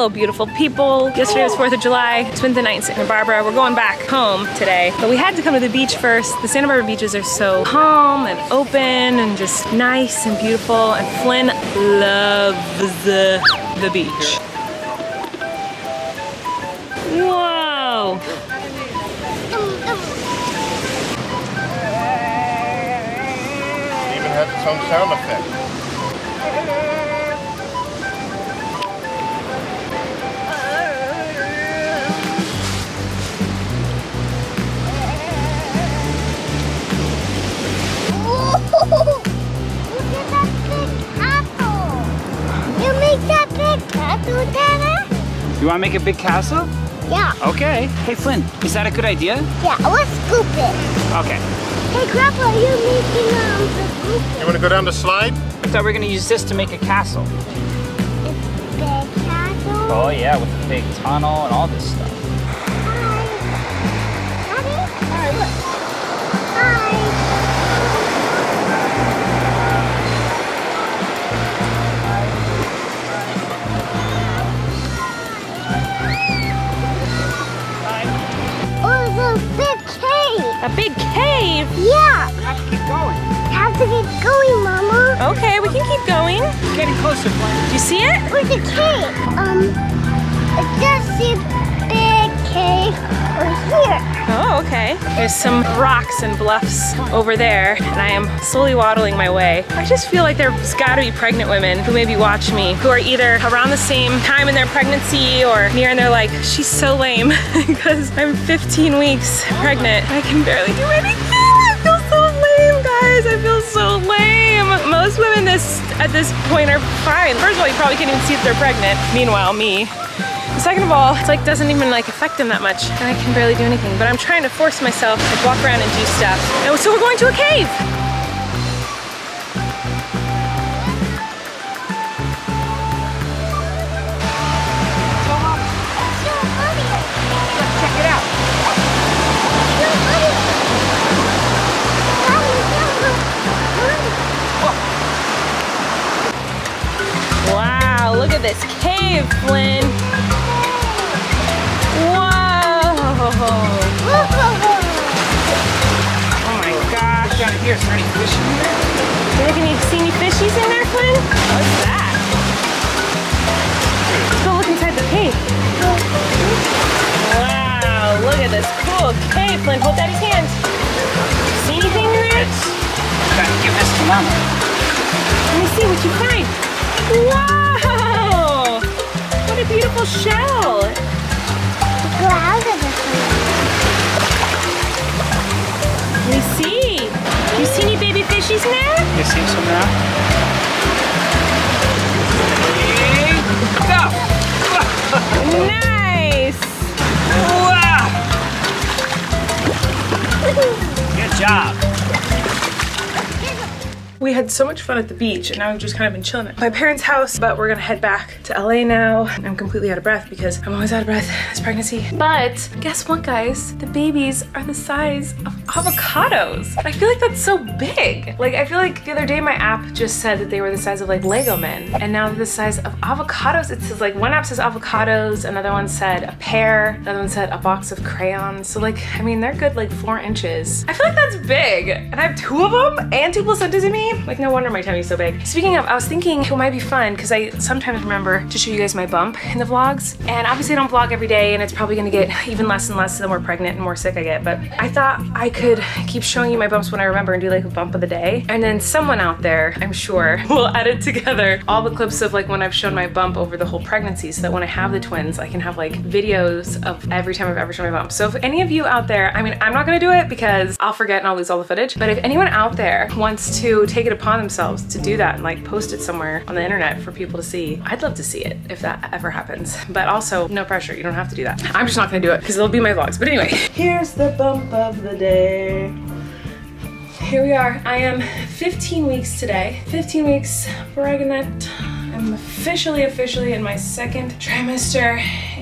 fellow beautiful people. Yesterday was 4th of July. Spent the night in Santa Barbara. We're going back home today, but we had to come to the beach first. The Santa Barbara beaches are so calm and open and just nice and beautiful, and Flynn loves the beach. Whoa! It even has its own sound effect. You want to make a big castle? Yeah. Okay. Hey Flynn, is that a good idea? Yeah, let's scoop it. Okay. Hey Grandpa, you're making the scoop. You want to go down the slide? I thought we were going to use this to make a castle. A big castle? Oh yeah, with a big tunnel and all this stuff. Hi. Daddy? Alright, look. Hi. A big cave? Yeah. We have to keep going. We have to keep going, Mama. Okay, we can keep going. We're getting closer, Flynn. Do you see it? Where's the cave? It does seem big cave right here. Oh, okay. There's some rocks and bluffs over there, and I am slowly waddling my way. I just feel like there's gotta be pregnant women who maybe watch me, who are either around the same time in their pregnancy or near, and they're like, she's so lame, because I'm 15 weeks pregnant. I can barely do anything. I feel so lame. Most women at this point are fine. First of all, you probably can't even see if they're pregnant. Meanwhile, me. Second of all, it's like doesn't even like affect them that much, and I can barely do anything. But I'm trying to force myself to like, walk around and do stuff. And so we're going to a cave. Wow, look at this cave, Flynn. Whoa! Oh my gosh, down here, is there any fish in there? See any fishies in there, Flynn? What's that? Let's go look inside the cave. Wow, look at this cool cave, Flynn. Hold Daddy's hand. See anything in there? Gotta give this to Mama. Let me see what you find. Wow! What a beautiful shell. Let me see. Do you see any baby fishies in there? You see some now? Go! Nice! Wow! Good job. We had so much fun at the beach, and now we've just kind of been chilling at my parents' house, but we're gonna head back to LA now. I'm completely out of breath because I'm always out of breath this pregnancy. But guess what, guys? The babies are the size of avocados. I feel like that's so big. Like, I feel like the other day my app just said that they were the size of like Lego men, and now they're the size of avocados. It says like one app says avocados, another one said a pear, another one said a box of crayons. So like, I mean, they're good like 4 inches. I feel like that's big, and I have 2 of them and 2 placentas in me. Like, no wonder my tummy's so big. Speaking of, I was thinking it might be fun because I sometimes remember to show you guys my bump in the vlogs, and obviously I don't vlog every day, and it's probably gonna get even less and less the more pregnant and more sick I get, but I thought I could keep showing you my bumps when I remember and do like a bump of the day, and then someone out there, I'm sure, will edit together all the clips of like when I've shown my bump over the whole pregnancy, so that when I have the twins I can have like videos of every time I've ever shown my bump. So if any of you out there, I mean, I'm not gonna do it because I'll forget and I'll lose all the footage, but if anyone out there wants to take it upon themselves to do that and like post it somewhere on the internet for people to see, I'd love to see it if that ever happens. But also, no pressure, you don't have to do that. I'm just not gonna do it because it'll be my vlogs. But anyway, here's the bump of the day. Here we are. I am 15 weeks today. 15 weeks pregnant. I'm officially in my 2nd trimester,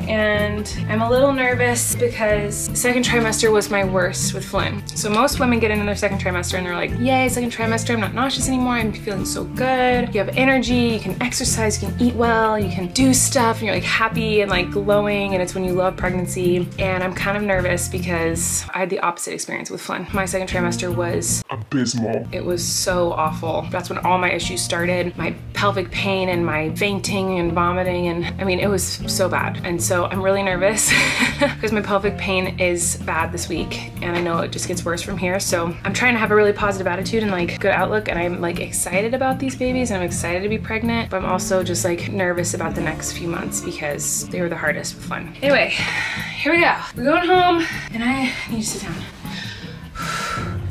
and I'm a little nervous because second trimester was my worst with Flynn. So most women get into their second trimester and they're like, yay, second trimester, I'm not nauseous anymore, I'm feeling so good, you have energy, you can exercise, you can eat well, you can do stuff, and you're like happy and like glowing, and it's when you love pregnancy. And I'm kind of nervous because I had the opposite experience with Flynn. My second trimester was abysmal. It was so awful. That's when all my issues started. My pelvic pain and my fainting and vomiting, and I mean, it was so bad. And so I'm really nervous because my pelvic pain is bad this week, and I know it just gets worse from here. So I'm trying to have a really positive attitude and like good outlook, and I'm like excited about these babies and I'm excited to be pregnant, but I'm also just like nervous about the next few months because they were the hardest with Flynn. Anyway, here we go. We're going home and I need to sit down.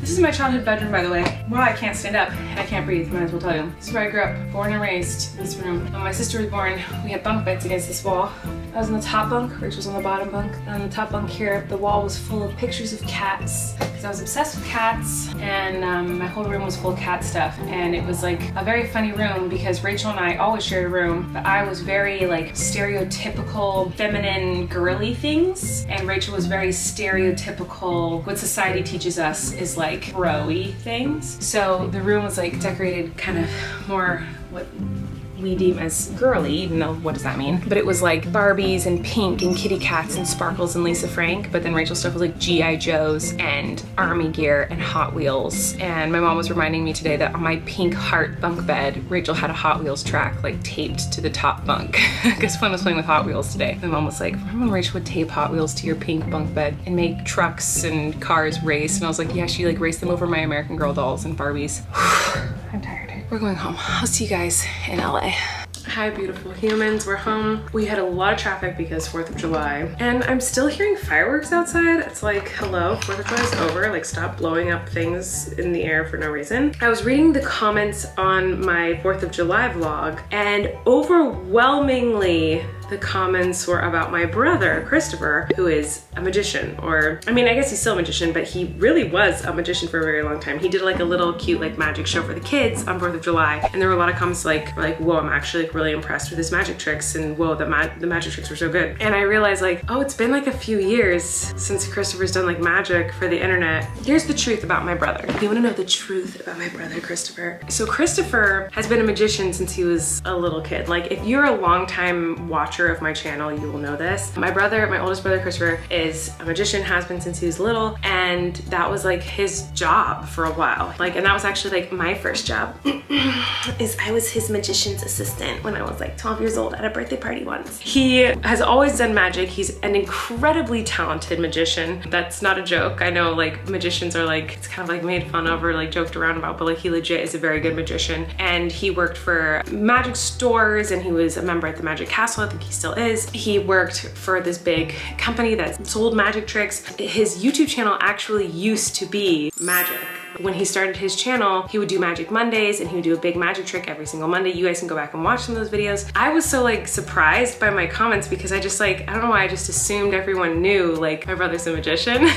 This is my childhood bedroom, by the way. Well, I can't stand up and I can't breathe, might as well tell you. This is where I grew up, born and raised, in this room. When my sister was born, we had bunk beds against this wall. I was on the top bunk, Rachel was on the bottom bunk. And on the top bunk here, the wall was full of pictures of cats, because I was obsessed with cats, and my whole room was full of cat stuff. And it was like a very funny room because Rachel and I always shared a room, but I was very like stereotypical feminine girly things, and Rachel was very stereotypical what society teaches us is like bro-y things. So the room was like decorated kind of more what we deem as girly, even though what does that mean? But it was like Barbies and pink and kitty cats and sparkles and Lisa Frank, but then Rachel's stuff was like G.I. Joes and army gear and Hot Wheels. And my mom was reminding me today that on my pink heart bunk bed, Rachel had a Hot Wheels track like taped to the top bunk because Flynn was playing with Hot Wheels today. My mom was like, remember when Rachel would tape Hot Wheels to your pink bunk bed and make trucks and cars race? And I was like, yeah, she like raced them over my American Girl dolls and Barbies. I'm tired. We're going home. I'll see you guys in LA. Hi, beautiful humans. We're home. We had a lot of traffic because 4th of July, and I'm still hearing fireworks outside. It's like, hello, 4th of July is over. Like, stop blowing up things in the air for no reason. I was reading the comments on my 4th of July vlog, and overwhelmingly, the comments were about my brother, Christopher, who is a magician, or, I mean, I guess he's still a magician, but he really was a magician for a very long time. He did like a little cute like magic show for the kids on 4th of July. And there were a lot of comments like, whoa, I'm actually like really impressed with his magic tricks, and whoa, the magic tricks were so good. And I realized like, oh, it's been like a few years since Christopher's done like magic for the internet. Here's the truth about my brother. You wanna know the truth about my brother, Christopher? So Christopher has been a magician since he was a little kid. Like, if you're a longtime watcher of my channel, you will know this. My brother, my oldest brother Christopher, is a magician, has been since he was little, and that was like his job for a while. Like, and that was actually like my first job, is I was his magician's assistant when I was like 12 years old at a birthday party once. He has always done magic. He's an incredibly talented magician. That's not a joke. I know like magicians are like, it's kind of like made fun of or like joked around about, but like he legit is a very good magician. And he worked for magic stores, and he was a member at the Magic Castle, I think he still is. He worked for this big company that sold magic tricks. His YouTube channel actually used to be magic. When he started his channel, he would do Magic Mondays, and he would do a big magic trick every single Monday. You guys can go back and watch some of those videos. I was so like surprised by my comments because I just like, I don't know why, I just assumed everyone knew like my brother's a magician.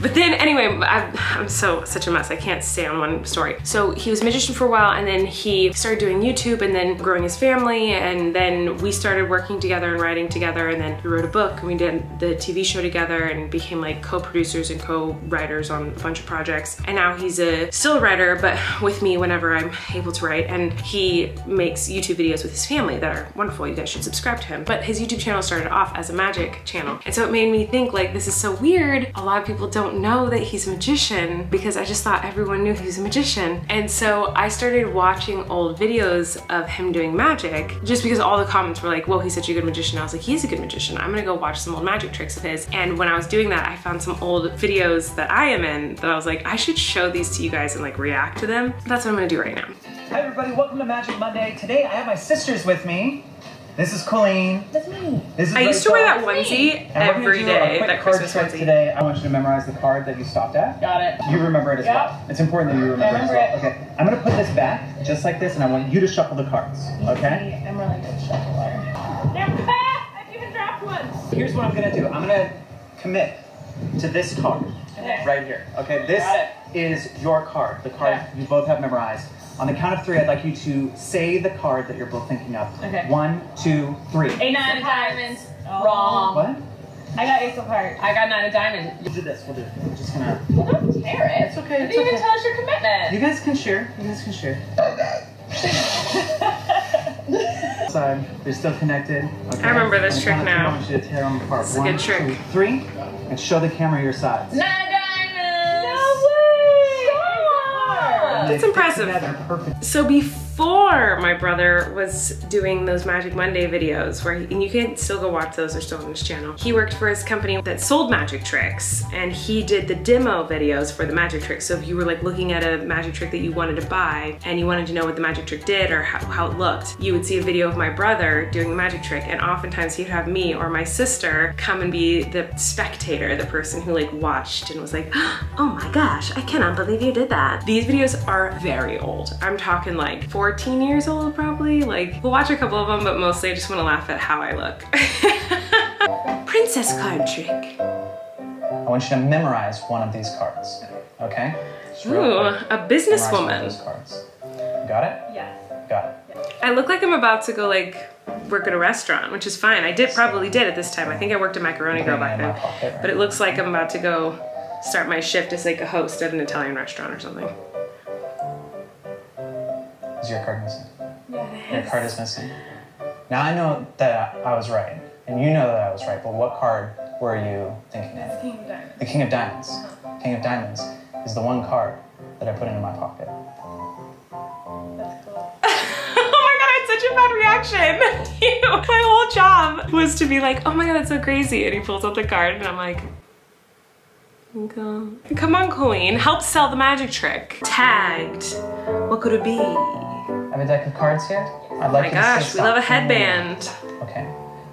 But then anyway, I'm such a mess. I can't stay on one story. So he was a magician for a while, and then he started doing YouTube, and then growing his family, and then we started working together and writing together, and then we wrote a book, and we did the TV show together and became like co-producers and co-writers on a bunch of projects. And now he's still a writer, but with me whenever I'm able to write, and he makes YouTube videos with his family that are wonderful. You guys should subscribe to him. But his YouTube channel started off as a magic channel, and so it made me think like, this is so weird. A lot of people don't know that he's a magician, because I just thought everyone knew he was a magician. And so I started watching old videos of him doing magic just because all the comments were like, whoa, he's such a good magician. I was like, he's a good magician. I'm gonna go watch some old magic tricks of his. And when I was doing that, I found some old videos that I am in that I was like, I should show these to you guys and like react to them. That's what I'm gonna do right now. Hi everybody, welcome to Magic Monday. Today I have my sisters with me. This is Colleen. That's me. This is Rachel. I used to wear that onesie every day, that Christmas onesie. Today, I want you to memorize the card that you stopped at. Got it. You remember it as well. It's important that you remember it. Okay. I'm gonna put this back just like this, and I want you to shuffle the cards. Okay. I'm really good shuffler. I've even dropped one. Here's what I'm gonna do. I'm gonna commit to this card right here. Okay. This is your card. The card you both have memorized. On the count of three, I'd like you to say the card that you're both thinking of. Okay. 1, 2, 3. A nine of diamonds. Oh. Wrong. What? I got ace of hearts. I got nine of diamonds. We'll do this. We'll do it. We're just gonna. Well, don't tear it. It's okay. It's okay. Tell us your commitment. You guys can share. You guys can share. Side. They're still connected. Okay. I remember this trick now. I want you to tear them apart. It's a good trick. 1, 2, 3, and show the camera your sides. Nine diamonds. No way. Sure. That's impressive. Perfect. So before my brother was doing those Magic Monday videos, where and you can still go watch those, they're still on his channel. He worked for his company that sold magic tricks, and he did the demo videos for the magic tricks. So if you were like looking at a magic trick that you wanted to buy and you wanted to know what the magic trick did or how it looked, you would see a video of my brother doing the magic trick, and oftentimes he'd have me or my sister come and be the spectator, the person who like watched and was like, oh my gosh, I cannot believe you did that. These videos are very old. I'm talking like 14 years old probably. Like, we'll watch a couple of them, but mostly I just want to laugh at how I look. Princess card trick. I want you to memorize one of these cards, okay? Ooh, a businesswoman. Got it? Yeah. Got it. Yeah. I look like I'm about to go like work at a restaurant, which is fine. I probably did at this time. I think I worked at Macaroni Girl back then, right? But it looks like I'm about to go start my shift as like a host at an Italian restaurant or something. Is your card missing? Yes. Your card is missing. Now I know that I was right, and you know that I was right, but what card were you thinking of? The King of Diamonds. The King of Diamonds. King of Diamonds is the one card that I put into my pocket. That's cool. Oh my god, I had such a bad reaction. My whole job was to be like, oh my god, that's so crazy. And he pulls out the card, and I'm like, come on, Colleen, help sell the magic trick. Tagged. What could it be? I have a deck of cards here. I'd like you to say stop. We love a headband. Okay.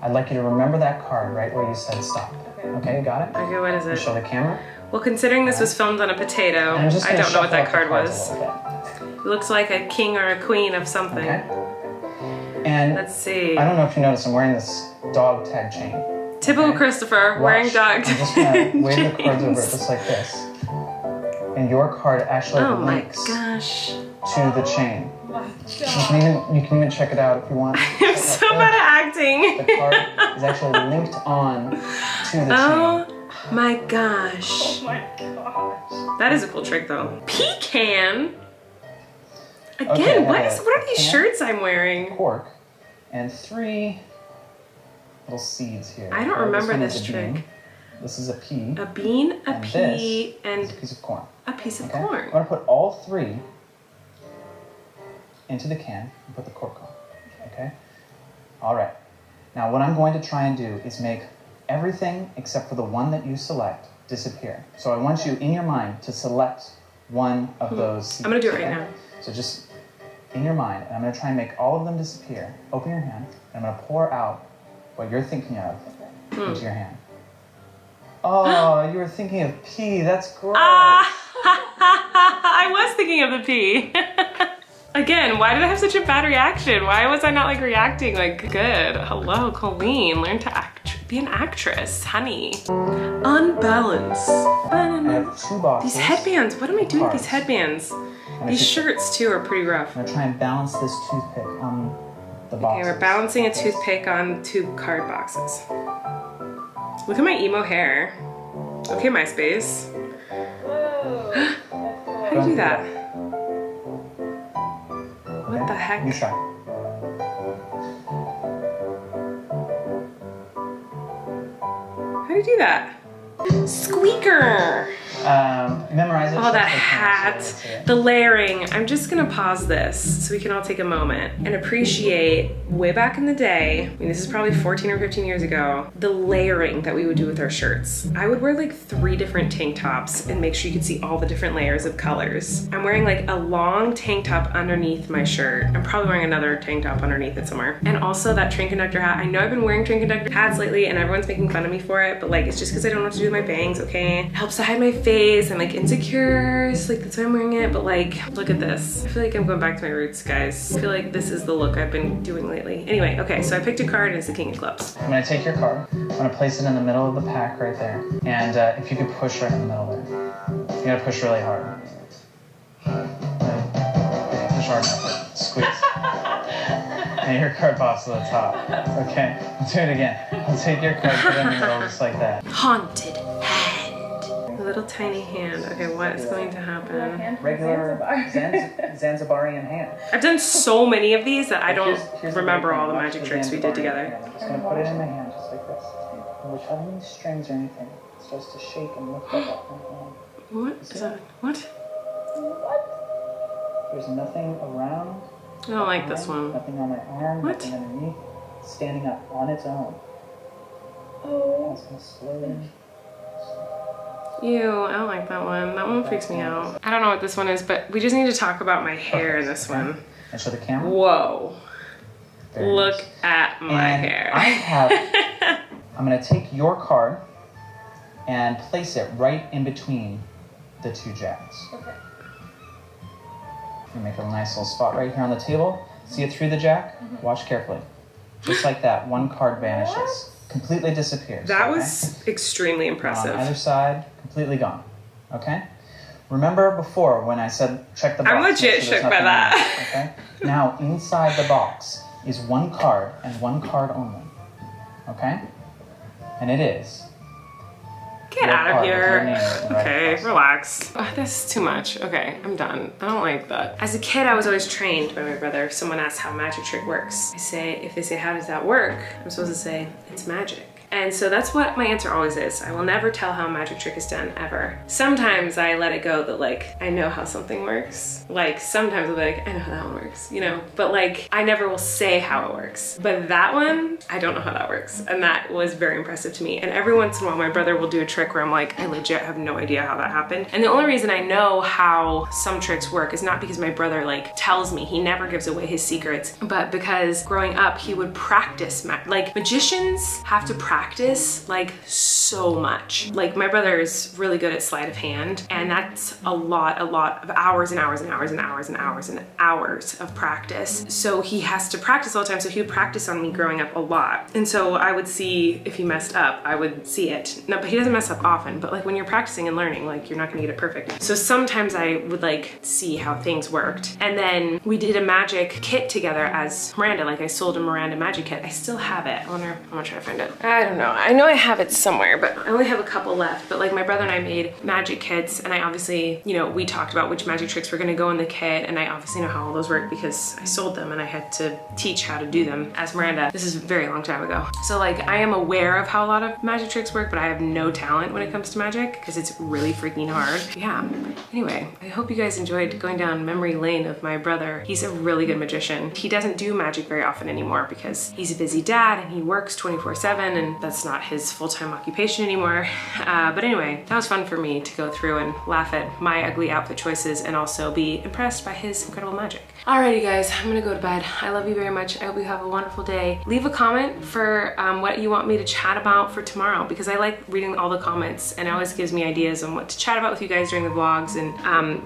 I'd like you to remember that card right where you said stop. Okay, you got it? Okay, what is it? Show the camera. Well, considering this was filmed on a potato, I don't know what that card was. It looks like a king or a queen of something. Okay. And let's see. I don't know if you noticed, I'm wearing this dog tag chain. Typical Christopher, wearing dog tag. I'm just gonna wave the cards over it just like this. And your card actually links to the chain. Oh you can even check it out if you want. I'm so bad at acting. The card is actually linked on to the chain. Oh my gosh. Oh my gosh. That is a cool trick though. Pecan? Again, okay, what are these shirts I'm wearing? Cork and 3 little seeds here. I don't remember this trick. Bean. This is a pea. A bean, a pea, and a piece of corn. A piece of corn. I'm gonna put all 3 into the can and put the cork on, okay? All right, now what I'm going to try and do is make everything except for the one that you select disappear. So I want you in your mind to select one of those seeds. I'm gonna do it right now. So just in your mind, and I'm gonna try and make all of them disappear. Open your hand, and I'm gonna pour out what you're thinking of into your hand. Oh, you were thinking of pea, that's gross. I was thinking of the pea. Again, why did I have such a bad reaction? Why was I not like reacting like good? Hello, Colleen, learn to act, be an actress, honey. Unbalance. I have 2 boxes. These headbands, what am I doing with these headbands? These shirts too are pretty rough. I'm gonna try and balance this toothpick on the box. Okay, we're balancing a toothpick on 2 card boxes. Look at my emo hair. Okay, MySpace. Whoa. How do you do that? What the heck? You try. How do you do that? Squeaker! Memorize it. Oh, that hat, the layering. I'm just gonna pause this so we can all take a moment and appreciate way back in the day, I mean, this is probably 14 or 15 years ago, the layering that we would do with our shirts. I would wear like 3 different tank tops and make sure you could see all the different layers of colors. I'm wearing like a long tank top underneath my shirt. I'm probably wearing another tank top underneath it somewhere. And also that train conductor hat. I know I've been wearing train conductor hats lately and everyone's making fun of me for it, but like, it's just because I don't know what to do with my bangs, okay? It helps to hide my face. I'm like insecure, so like that's why I'm wearing it, but like, look at this. I feel like I'm going back to my roots, guys. I feel like this is the look I've been doing lately. Anyway, okay, so I picked a card and it's the King of Clubs. I'm gonna take your card, I'm gonna place it in the middle of the pack right there, and if you could push right in the middle there. You gotta push really hard. Push short enough. Squeeze. And your card pops to the top. Okay, let's do it again. Let's take your card, put it in the middle just like that. Haunted hand. A little tiny hand. Okay, what is going to happen? Regular Zanzibarian hand. I've done so many of these that I don't remember all the magic tricks we did together. I'm just going to put it in my hand just like this. Which I don't need strings or anything. It starts to shake and lift up. What is that? What? What? There's nothing around. I don't like this one. Nothing on my arm. What? Nothing underneath. It's standing up on its own. Oh. It's gonna slowly. Ew, I don't like that one. That one freaks me out. I don't know what this one is, but we just need to talk about my hair in this one. And show the camera. Whoa. Look at my hair. I have. I'm gonna take your card and place it right in between the two jacks. Okay. Make a nice little spot right here on the table. See it through the jack? Mm-hmm. Watch carefully. Just like that, one card vanishes. What? Completely disappears. That was extremely impressive. On either side, completely gone. Okay? Remember before when I said check the box. I'm legit shook by that. Okay? Now, inside the box is one card and one card only. Okay? And it is... Get out of here. Okay, relax. Oh, this is too much. Okay, I'm done. I don't like that. As a kid, I was always trained by my brother. If someone asks how magic trick works, I say, if they say, how does that work? I'm supposed to say, it's magic. And so that's what my answer always is. I will never tell how a magic trick is done, ever. Sometimes I let it go that like, I know how something works. Like sometimes I'll be like, I know how that one works, you know? But like, I never will say how it works. But that one, I don't know how that works. And that was very impressive to me. And every once in a while, my brother will do a trick where I'm like, I legit have no idea how that happened. And the only reason I know how some tricks work is not because my brother like tells me, he never gives away his secrets, but because growing up, he would practice, like magicians have to practice like so much. Like my brother is really good at sleight of hand, and that's a lot of hours of practice. So he has to practice all the time. So he would practice on me growing up a lot. And so I would see if he messed up, I would see it. No, but he doesn't mess up often, but like when you're practicing and learning, like you're not gonna get it perfect. So sometimes I would like see how things worked. And then we did a magic kit together as Miranda. Like I sold a Miranda magic kit. I still have it. I wonder, I'm gonna try to find it. I don't know. I know I have it somewhere, but I only have a couple left. But like my brother and I made magic kits, and I obviously, you know, we talked about which magic tricks were gonna go in the kit, and I obviously know how all those work because I sold them and I had to teach how to do them as Miranda. This is a very long time ago. So like I am aware of how a lot of magic tricks work, but I have no talent when it comes to magic because it's really freaking hard. Yeah. Anyway, I hope you guys enjoyed going down memory lane of my brother. He's a really good magician. He doesn't do magic very often anymore because he's a busy dad and he works 24/7, and that's not his full-time occupation anymore. But anyway, that was fun for me to go through and laugh at my ugly outfit choices and also be impressed by his incredible magic. Alrighty guys, I'm gonna go to bed. I love you very much. I hope you have a wonderful day. Leave a comment for what you want me to chat about for tomorrow, because I like reading all the comments and it always gives me ideas on what to chat about with you guys during the vlogs. And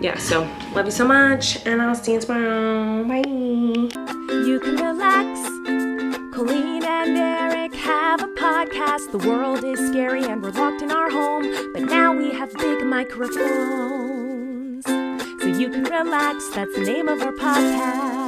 yeah, so love you so much and I'll see you tomorrow. Bye. You can relax. Colleen and Eric have a podcast. The world is scary and we're locked in our home, but now we have big microphones. So you can relax. That's the name of our podcast.